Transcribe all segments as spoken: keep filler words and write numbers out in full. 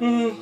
うんうん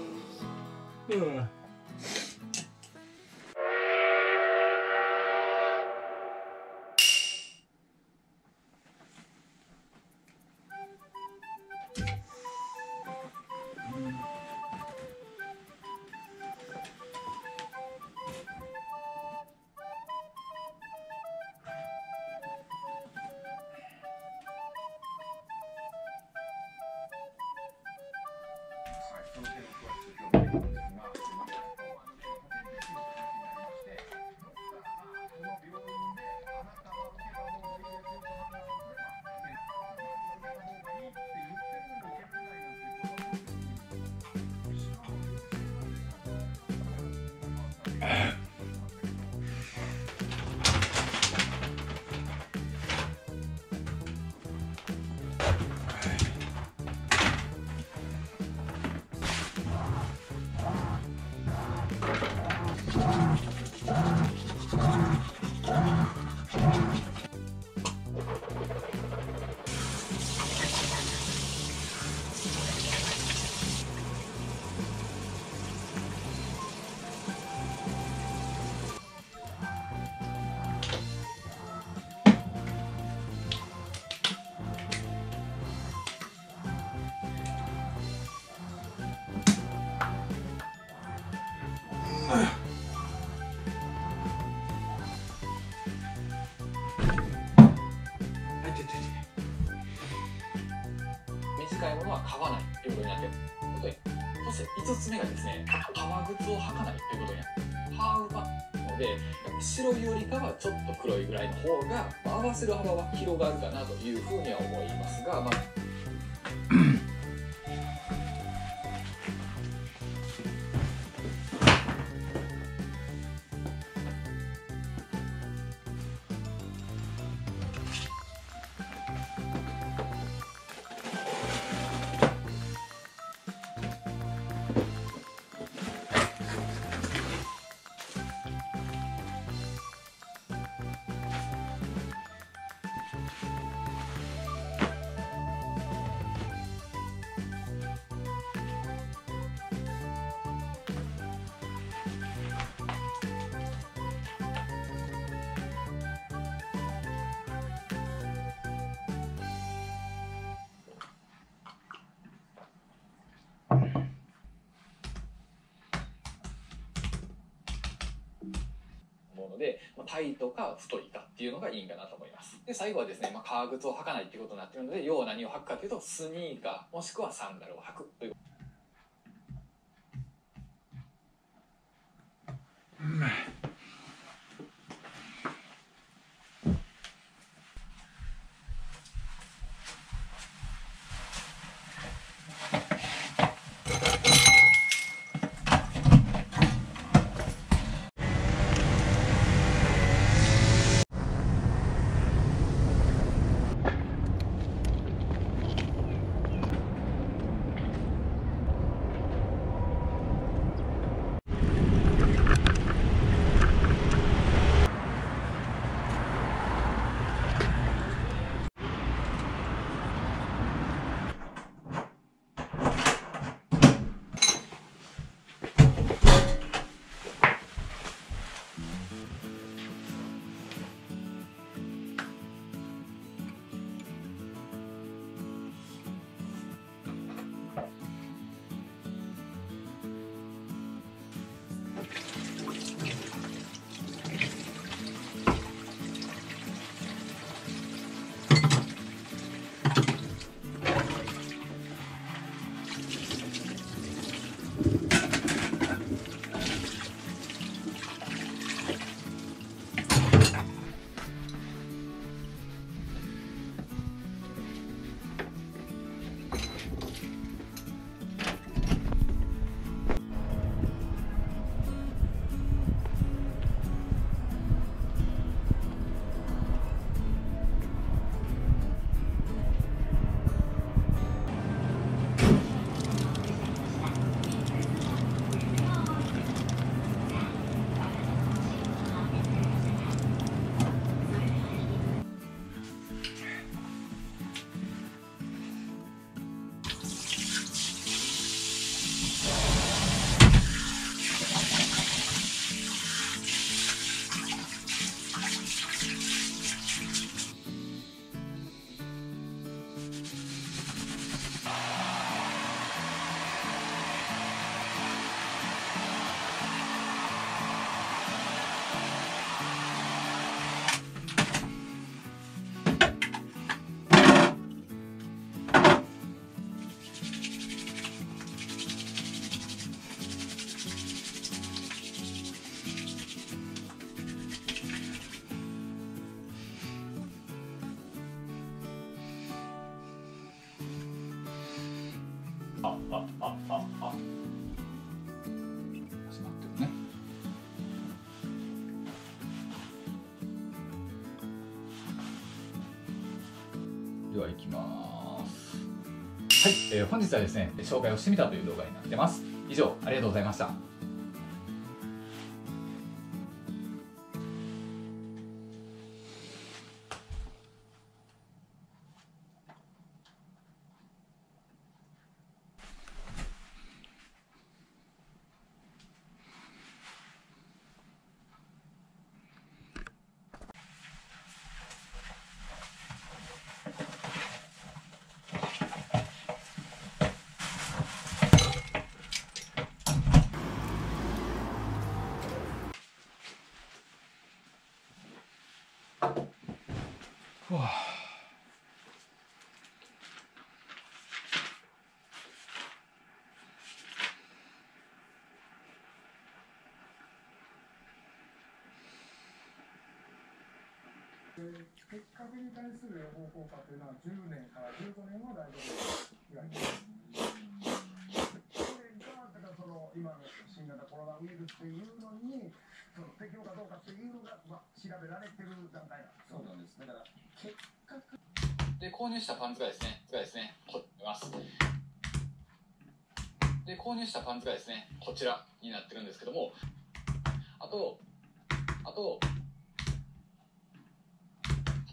買わないということになっているので、そしていつつめがですね、革靴を履かないということになっている。ハーフなので、白いよりかはちょっと黒いぐらいの方が合わせる幅は広がるかなというふうには思いますが、まあで、タイとか太いかっていうのがいいんかなと思います。で、最後はですね、まあ、革靴を履かないっていうことになっているので、要は何を履くかというと、スニーカーもしくはサンダルを履くという。うんではいきます。はい、えー、本日はですね、紹介をしてみたという動画になってます。以上、ありがとうございました。わあ、結果に対する方法化というのはじゅうねんからじゅうごねんを大丈夫がいます。今の新型コロナウイルスというのにその適用かどうかというのが、まあ、調べられてる段階なんです。そうなんです。だから結果で購入したパンツがですね、がですね、こいます。で購入したパンツがですね、こちらになってるんですけども、あとあと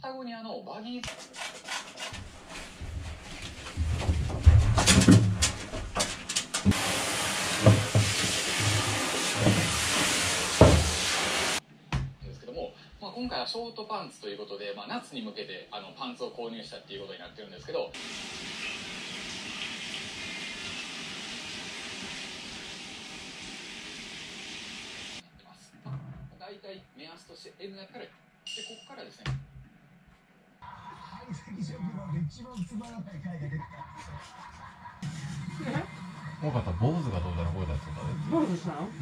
パタゴニアのバギー。今回はショートパンツということで、まあ、夏に向けてあのパンツを購入したっていうことになってるんですけど、だいたい目安として エル ナイン からで、ここからですね、多かった坊主がどうだろう、こうだろう、坊主したの？うん。